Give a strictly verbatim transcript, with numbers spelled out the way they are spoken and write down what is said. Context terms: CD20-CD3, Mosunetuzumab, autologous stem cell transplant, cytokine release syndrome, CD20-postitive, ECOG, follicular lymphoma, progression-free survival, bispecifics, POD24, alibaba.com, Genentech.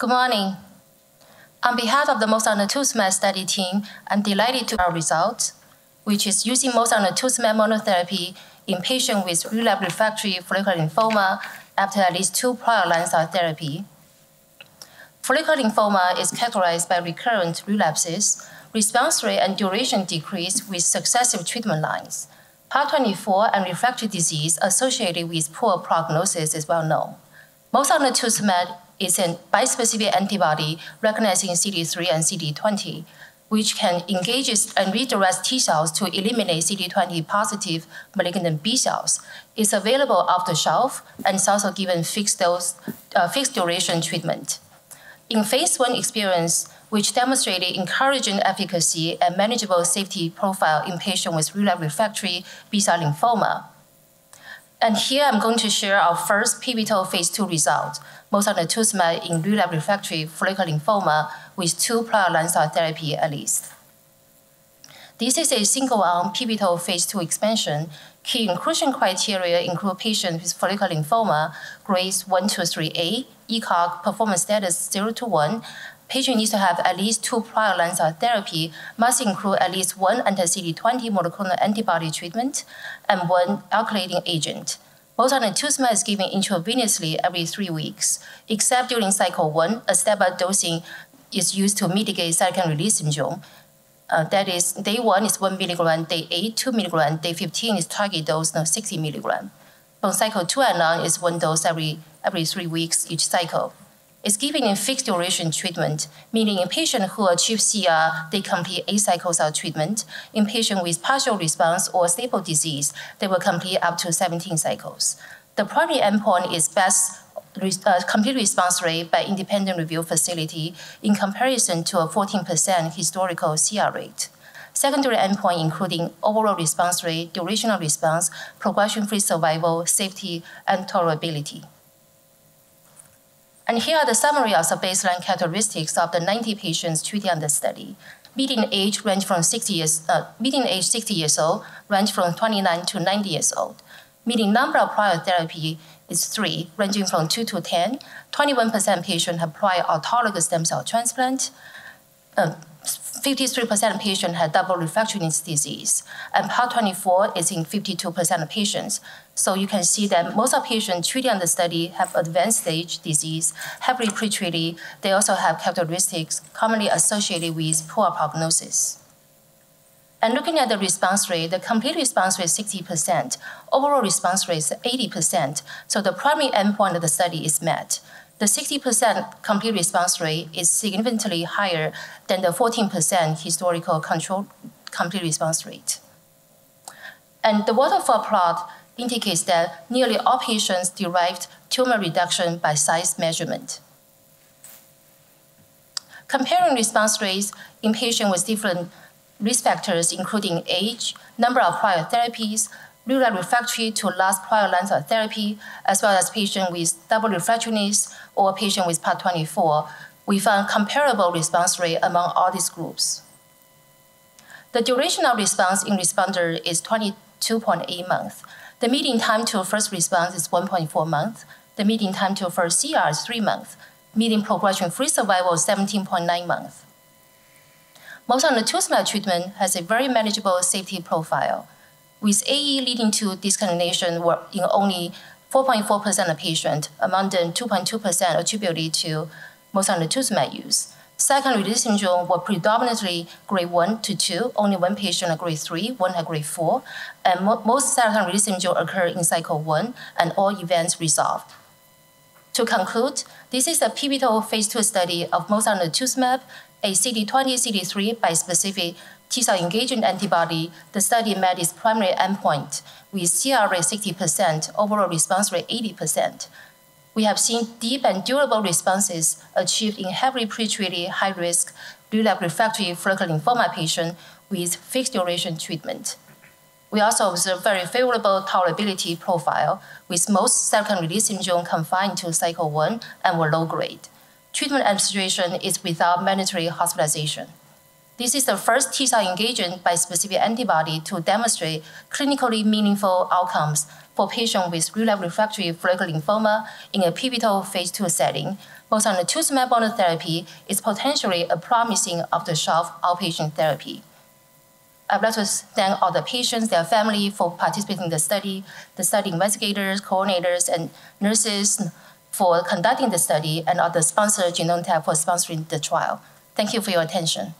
Good morning. On behalf of the Mosunetuzumab study team, I'm delighted to our results, which is using Mosunetuzumab monotherapy in patients with relapsed refractory follicular lymphoma after at least two prior lines of therapy. Follicular lymphoma is characterized by recurrent relapses, response rate and duration decrease with successive treatment lines. P O D twenty-four and refractory disease associated with poor prognosis is well known. Mosunetuzumab is a bispecific antibody recognizing C D three and C D twenty, which can engage and redirect T cells to eliminate C D twenty positive malignant B cells. It's available off the shelf and is also given fixed dose, uh, fixed duration treatment. In phase one experience, which demonstrated encouraging efficacy and manageable safety profile in patients with relapsed refractory B-cell lymphoma. And here I'm going to share our first pivotal phase two result, mosunetuzumab in relapsed refractory follicular lymphoma with two prior lines of therapy at least. This is a single-arm pivotal phase two expansion. Key inclusion criteria include patients with follicular lymphoma, grades one to three A, E C O G performance status zero to one. Patient needs to have at least two prior lines of therapy, must include at least one anti-C D twenty monoclonal antibody treatment and one alkylating agent. Mosunetuzumab is given intravenously every three weeks, except during cycle one, a step-up dosing is used to mitigate cytokine release syndrome. Uh, that is, day one is one milligram, day eight, two milligram, day fifteen is target dose, no, sixty milligram. From cycle two and on is one dose every, every three weeks each cycle. It's given in fixed duration treatment, meaning in patients who achieve C R, they complete eight cycles of treatment. In patients with partial response or stable disease, they will complete up to seventeen cycles. The primary endpoint is best uh, complete response rate by independent review facility in comparison to a fourteen percent historical C R rate. Secondary endpoint including overall response rate, duration of response, progression-free survival, safety, and tolerability. And here are the summary of the baseline characteristics of the ninety patients treated on the study. Median age range from sixty years, uh, median age sixty years old, range from twenty-nine to ninety years old. Median number of prior therapy is three, ranging from two to ten. twenty-one percent patients have prior autologous stem cell transplant. Uh, fifty-three percent of patients had double refractory disease, and P O D twenty-four is in fifty-two percent of patients. So you can see that most of patients treated on the study have advanced stage disease, heavily pretreated. They also have characteristics commonly associated with poor prognosis. And looking at the response rate, the complete response rate is sixty percent. Overall response rate is eighty percent. So the primary endpoint of the study is met. The sixty percent complete response rate is significantly higher than the fourteen percent historical control complete response rate. And the waterfall plot indicates that nearly all patients derived tumor reduction by size measurement. Comparing response rates in patients with different risk factors, including age, number of prior therapies, relapsed refractory to last prior lines of therapy, as well as patients with double refractoriness or patients with P O D twenty-four, we found comparable response rate among all these groups. The duration of response in responder is twenty-two point eight months. The median time to first response is one point four months. The median time to first C R is three months. Median progression-free survival is seventeen point nine months. Mosunetuzumab treatment has a very manageable safety profile, with A E leading to discontinuation were in only four point four percent of patients, among them two point two percent attributed to mosunetuzumab use. Cytokine release syndrome were predominantly grade one to two, only one patient at grade three, one at grade four, and mo most cytokine release syndrome occurred in cycle one, and all events resolved. To conclude, this is a pivotal phase two study of mosunetuzumab, a C D twenty C D three bispecific T-cell engaging antibody. The study met its primary endpoint with C R rate sixty percent, overall response rate eighty percent. We have seen deep and durable responses achieved in heavily pretreated, high-risk, relapsed refractory follicular lymphoma patients with fixed-duration treatment. We also observed very favorable tolerability profile, with most cytokine release syndrome confined to cycle one and were low-grade. Treatment administration is without mandatory hospitalization. This is the first T-cell engaging bispecific antibody to demonstrate clinically meaningful outcomes for patients with relapsed refractory follicular lymphoma in a pivotal phase two setting. Mosunetuzumab monotherapy is potentially a promising off-the-shelf outpatient therapy. I'd like to thank all the patients, their family for participating in the study, the study investigators, coordinators, and nurses for conducting the study, and all the sponsors, Genentech, for sponsoring the trial. Thank you for your attention.